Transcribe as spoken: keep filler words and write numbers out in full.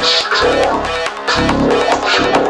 It's time to watch it.